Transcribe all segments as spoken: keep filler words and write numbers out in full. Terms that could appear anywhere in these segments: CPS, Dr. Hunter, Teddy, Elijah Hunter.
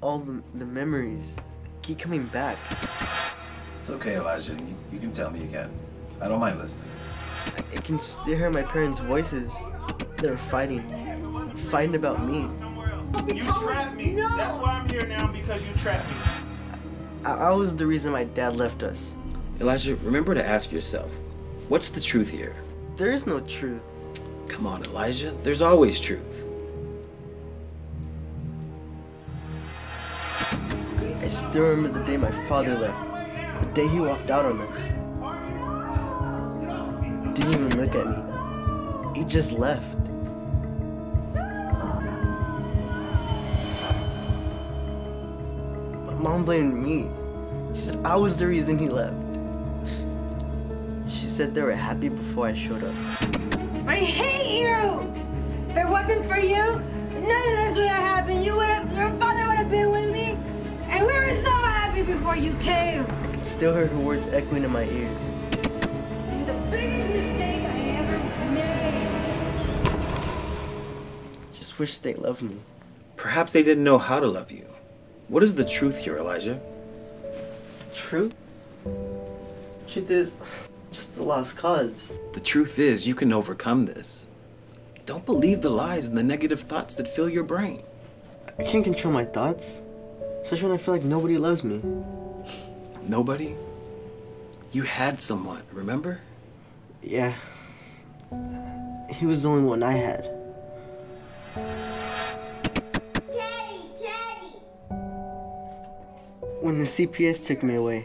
all the, the memories keep coming back. It's okay, Elijah. You, you can tell me again. I don't mind listening. I can still hear my parents' voices. They were fighting. Fighting about me. You trapped me. No. That's why I'm here now, because you trapped me. I, I was the reason my dad left us. Elijah, remember to ask yourself, what's the truth here? There is no truth. Come on, Elijah. There's always truth. I still remember the day my father left. The day he walked out on us. Didn't even look at me. He just left. My mom blamed me. She said I was the reason he left. She said they were happy before I showed up. I hate you! If it wasn't for you, none of this would have happened. You would have, your father would have been with me, and we were so happy before you came. I could still hear her words echoing in my ears. You're the biggest mistake I ever made. Just wish they loved me. Perhaps they didn't know how to love you. What is the truth here, Elijah? Truth? Truth is just a lost cause. The truth is, you can overcome this. Don't believe the lies and the negative thoughts that fill your brain. I can't control my thoughts, especially when I feel like nobody loves me. Nobody? You had someone, remember? Yeah. He was the only one I had. Teddy, Teddy! When the C P S took me away,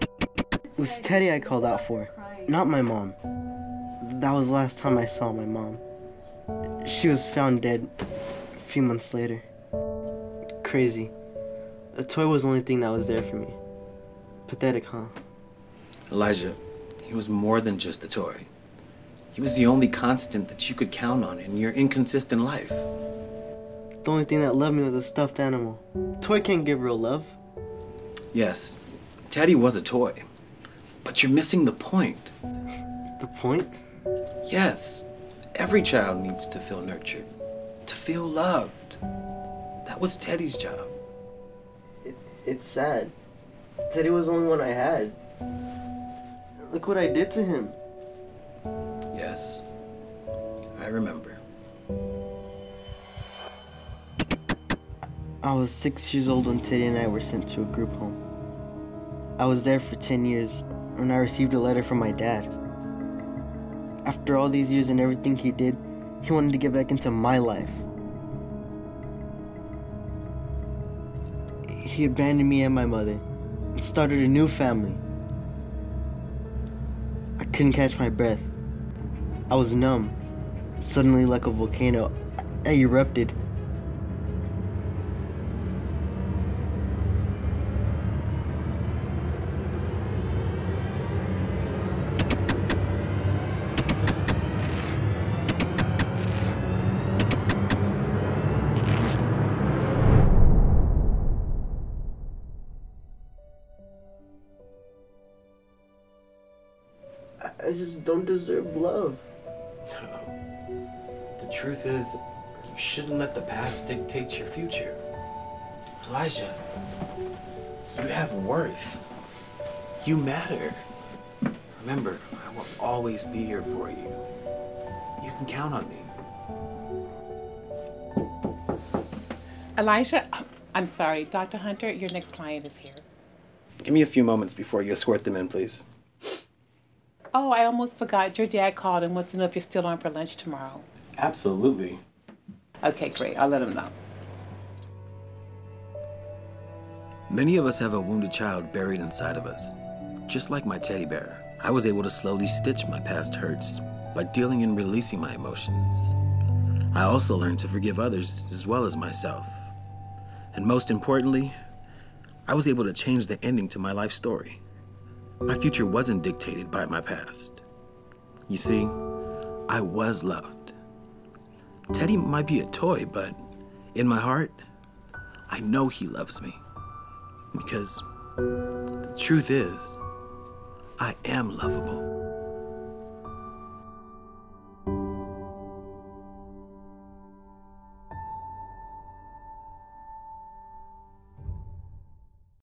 it was Teddy I called out for. Not my mom. That was the last time I saw my mom. She was found dead a few months later. Crazy. A toy was the only thing that was there for me. Pathetic, huh? Elijah, he was more than just a toy. He was the only constant that you could count on in your inconsistent life. The only thing that loved me was a stuffed animal. A toy can't give real love. Yes, Teddy was a toy. But you're missing the point. The point? Yes. Every child needs to feel nurtured, to feel loved. That was Teddy's job. It's, it's sad. Teddy was the only one I had. Look what I did to him. Yes, I remember. I was six years old when Teddy and I were sent to a group home. I was there for ten years. When I received a letter from my dad. After all these years and everything he did, he wanted to get back into my life. He abandoned me and my mother and started a new family. I couldn't catch my breath. I was numb. Suddenly, like a volcano, I erupted. I just don't deserve love. No. The truth is, you shouldn't let the past dictate your future. Elijah, you have worth. You matter. Remember, I will always be here for you. You can count on me. Elijah, I'm sorry. Doctor Hunter, your next client is here. Give me a few moments before you escort them in, please. Oh, I almost forgot. Your dad called and wants to know if you're still on for lunch tomorrow. Absolutely. Okay, great. I'll let him know. Many of us have a wounded child buried inside of us. Just like my teddy bear, I was able to slowly stitch my past hurts by dealing and releasing my emotions. I also learned to forgive others as well as myself. And most importantly, I was able to change the ending to my life story. My future wasn't dictated by my past. You see, I was loved. Teddy might be a toy, but in my heart, I know he loves me. Because the truth is, I am lovable.